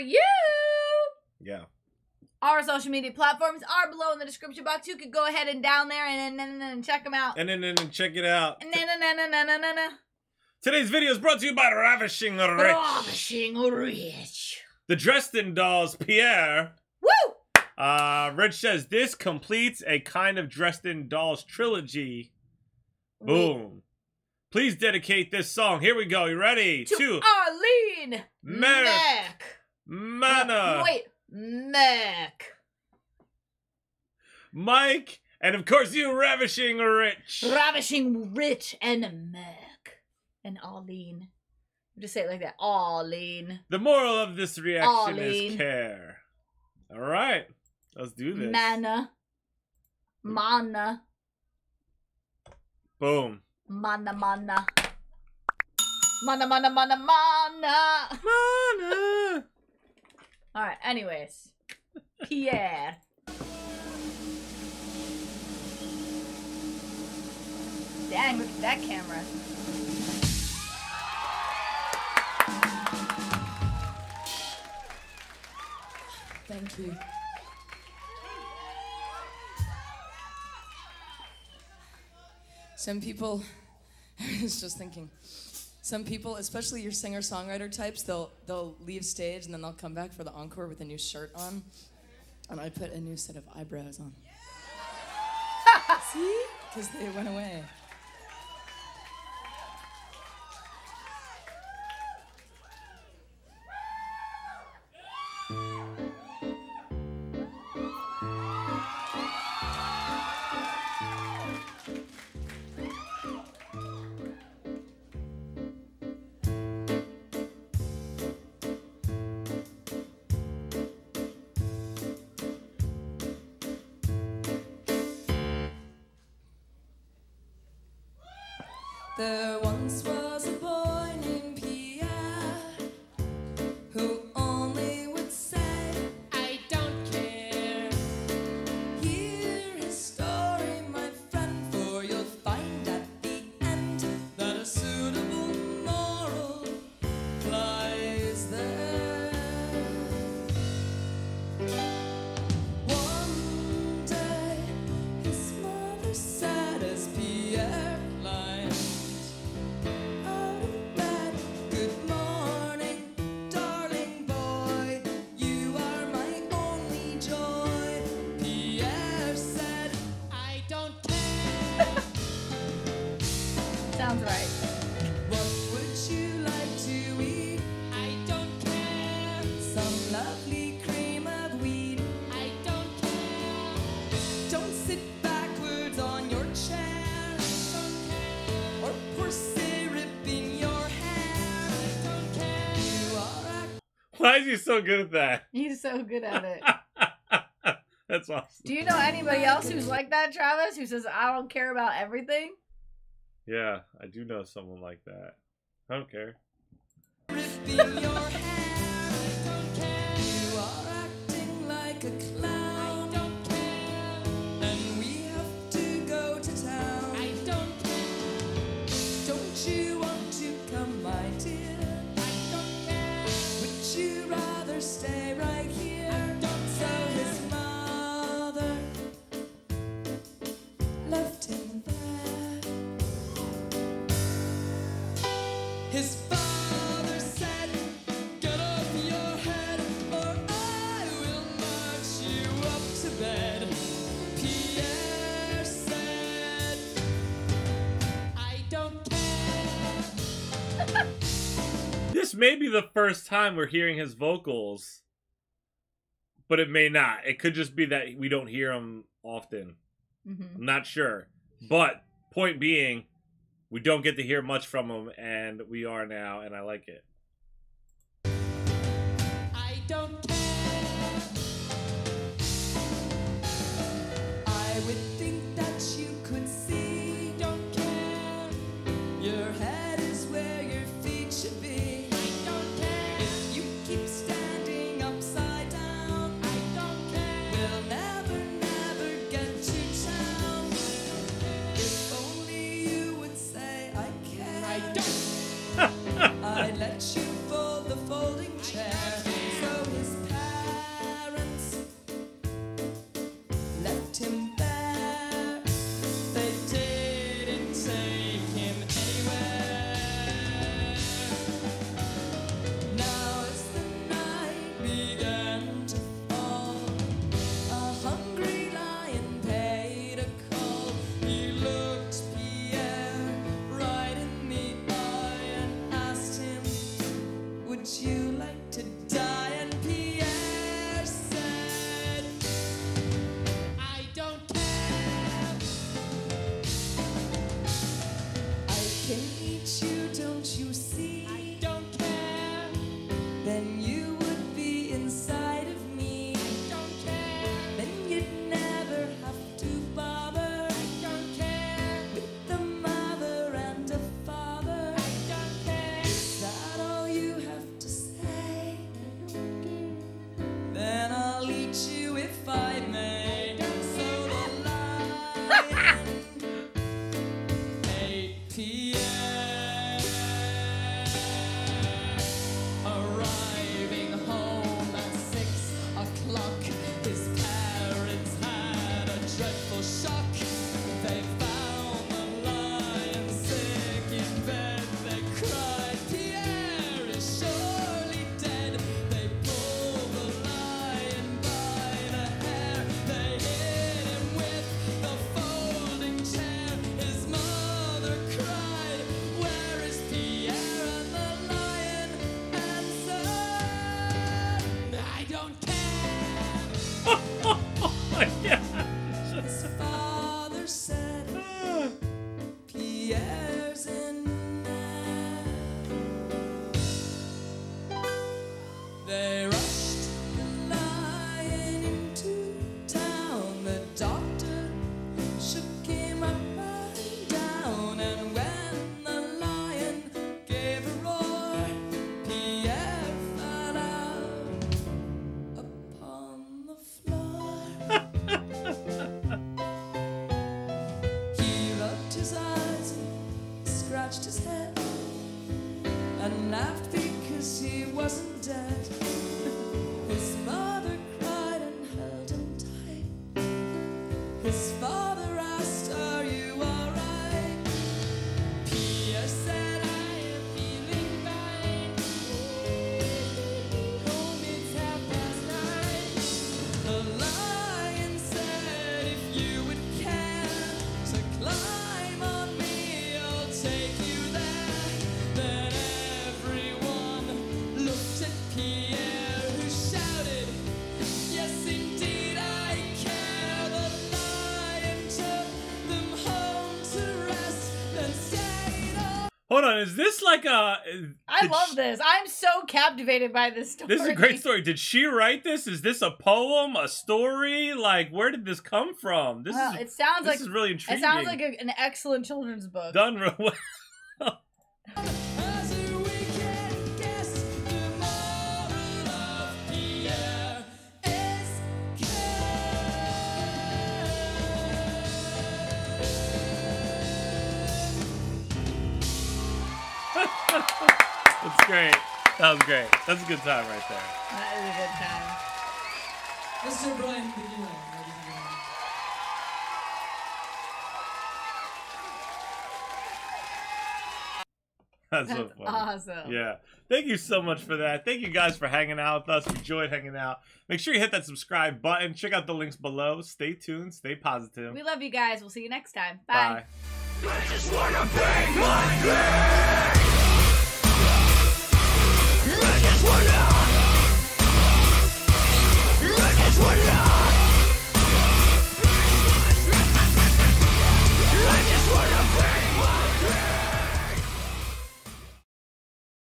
you. Yeah. Our social media platforms are below in the description box. You could go ahead and down there and check them out. And check it out. Today's video is brought to you by Ravishing the Rich. Ravishing the Rich. The Dresden Dolls, Pierre. Woo! Rich says, this completes a kind of Dresden Dolls trilogy. Boom. Please dedicate this song. Here we go. You ready? To Arlene Merrick. Mike. And of course you, Ravishing Rich. Ravishing Rich and Merrick. And Arlene. You just say it like that. Arlene. The moral of this reaction Arlene. Is care. All right. Let's do this. Mana. Boom. Mana. Mana. All right, anyways. Pierre. Dang, look at that camera. Thank you. Some people, I was just thinking, some people, especially your singer-songwriter types, they'll leave stage and then they'll come back for the encore with a new shirt on. And I put a new set of eyebrows on. See? Because they went away. There once was a boy named Pierre who only would say, I don't care. Hear his story, my friend, for you'll find at the end that a suitable moral lies there. One day his mother said as Pierre sounds right. What would you like to eat? I don't care. Some lovely cream of wheat. I don't care. Don't sit backwards on your chair. I don't care. Or pour syrup in your hair. I don't care. You are a... Why is he so good at that? He's so good at it. That's awesome. Do you know anybody else who's like that, Travis, who says, I don't care about everything? Yeah, I do know someone like that. I don't care. You are acting like a clown. I don't care. And we have to go to town. I don't care. Don't you want to come, my dear? I don't care. Would you rather stay right here? I don't so care. His mother left him there. His father said, get up your head, or I will march you up to bed. Pierre said, I don't care. This may be the first time we're hearing his vocals, but it may not. It could just be that we don't hear him often. I'm not sure. But point being, we don't get to hear much from him, and we are now, and I like it. I don't care. I would think that you could see. Don't care. Your head is where your feet should be. I don't care. If you keep standing upside down, I don't care. We'll never get to town. If only you. I'd let you fold the folding chair. So you like to die? And Pierre said, I don't care. I can eat you, don't you see? I don't care. Then you would be inside of me. I don't care. Then you'd never have to bother. I don't care. With a mother and a father. I don't care. Is that all you have to say? I don't care. Then I'll eat you if I may. I don't care. So the lion ate Pierre. Arriving home at 6 o'clock, his parents had a dreadful shock. They found the lion sick in bed. They cried, Pierre is surely dead. They pulled the lion by the hair. They hit him with the folding chair. His mother cried, where is Pierre? And the lion answered, I don't care. His father said, Pierre's in bed. They rushed the lion into town. The doctor shook him up and down. And when the lion gave a roar, Pierre fell out upon the floor. He rubbed his eyes and scratched his head and laughed because he wasn't dead. His mother cried and held him tight. His father asked, are you alright? Pierre said, I am feeling fine. Home it's 9:30. The lion said, if you would care to climb on me, I'll take you there. Then everyone looked at Pierre, who shouted, yes, indeed, I care. The lion took them home to rest, then stayed up. Hold on, is this like a? I did love this. I'm so captivated by this story. This is a great story. Did she write this? Is this a poem, a story? Like, where did this come from? This Well, is. it sounds this like is really intriguing. it sounds like an excellent children's book. Done real well. As we can guess, the moral of Pierre is care. That's great. That was great. That's a good time right there. That is a good time. Mr. Brian Piggy, ladies and gentlemen. That's so funny. Awesome. Yeah. Thank you so much for that. Thank you guys for hanging out with us. We enjoyed hanging out. Make sure you hit that subscribe button. Check out the links below. Stay tuned. Stay positive. We love you guys. We'll see you next time. Bye. Bye. I just wanna be my thing.